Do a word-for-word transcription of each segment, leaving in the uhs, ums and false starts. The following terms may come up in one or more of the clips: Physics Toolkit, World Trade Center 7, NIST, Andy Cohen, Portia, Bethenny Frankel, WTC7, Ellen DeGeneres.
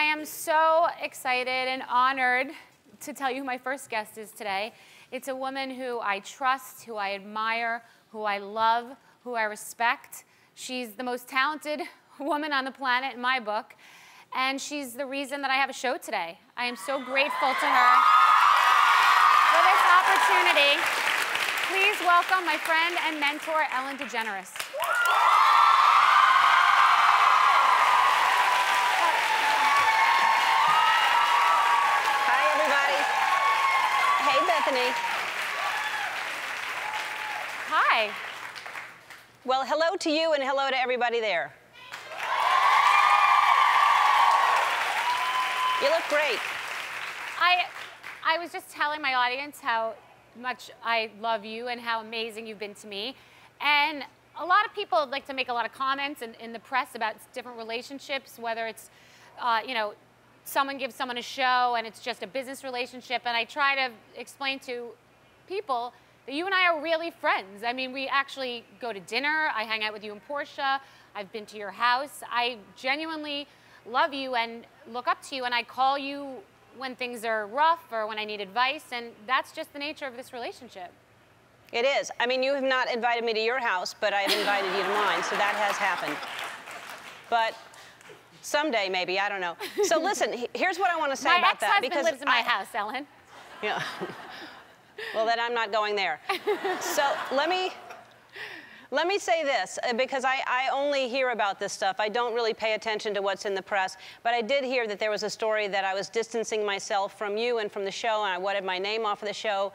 I am so excited and honored to tell you who my first guest is today. It's a woman who I trust, who I admire, who I love, who I respect. She's the most talented woman on the planet in my book, and she's the reason that I have a show today. I am so grateful to her for this opportunity. Please welcome my friend and mentor, Ellen DeGeneres. Bethenny. Hi. Well, hello to you and hello to everybody there. You look great. I, I was just telling my audience how much I love you and how amazing you've been to me. And a lot of people like to make a lot of comments in, in the press about different relationships, whether it's, uh, you know, someone gives someone a show and it's just a business relationship, and I try to explain to people that you and I are really friends. I mean, we actually go to dinner, I hang out with you and Portia, I've been to your house. I genuinely love you and look up to you, and I call you when things are rough or when I need advice, and that's just the nature of this relationship. It is. I mean, you have not invited me to your house, but I've invited you to mine, so that has happened. But someday, maybe, I don't know. So listen, here's what I want to say about that. My ex-husband lives in my I, house, Ellen. Yeah. Well, then I'm not going there. So let me, let me say this, because I, I only hear about this stuff. I don't really pay attention to what's in the press, but I did hear that there was a story that I was distancing myself from you and from the show, and I wanted my name off of the show.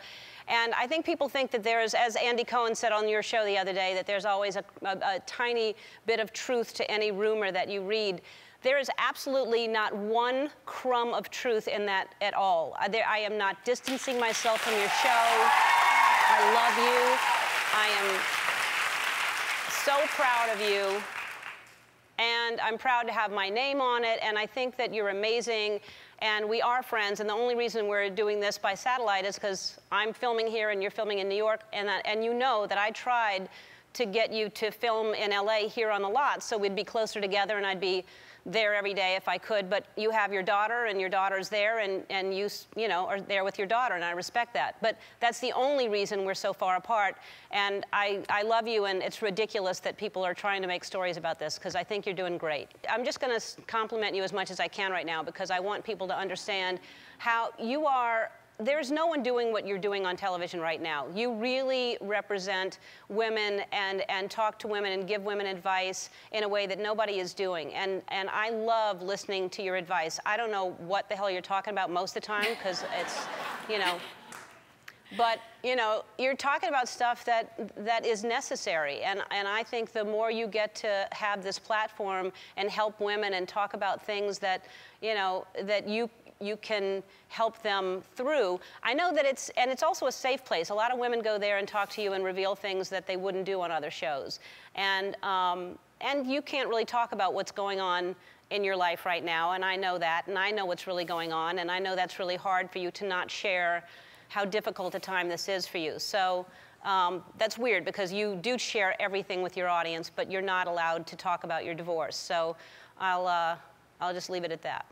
And I think people think that there's, as Andy Cohen said on your show the other day, that there's always a, a, a tiny bit of truth to any rumor that you read. There is absolutely not one crumb of truth in that at all. There, I am not distancing myself from your show. I love you. I am so proud of you. And I'm proud to have my name on it, and I think that you're amazing, and we are friends, and the only reason we're doing this by satellite is because I'm filming here and you're filming in New York, and, that, and you know that I tried to get you to film in L A here on the lot, so we'd be closer together and I'd be there every day if I could, but you have your daughter, and your daughter's there, and, and you, you know, are there with your daughter, and I respect that. But that's the only reason we're so far apart, and I, I love you, and it's ridiculous that people are trying to make stories about this, because I think you're doing great. I'm just gonna compliment you as much as I can right now, because I want people to understand how you are. There's no one doing what you're doing on television right now. You really represent women and, and talk to women and give women advice in a way that nobody is doing. And, and I love listening to your advice. I don't know what the hell you're talking about most of the time, because it's, you know. But, you know, you're talking about stuff that, that is necessary. And, and I think the more you get to have this platform and help women and talk about things that, you know, that you, you can help them through. I know that it's, and it's also a safe place. A lot of women go there and talk to you and reveal things that they wouldn't do on other shows. And, um, and you can't really talk about what's going on in your life right now, and I know that, and I know what's really going on, and I know that's really hard for you to not share how difficult a time this is for you. So um, that's weird, because you do share everything with your audience, but you're not allowed to talk about your divorce. So I'll, uh, I'll just leave it at that.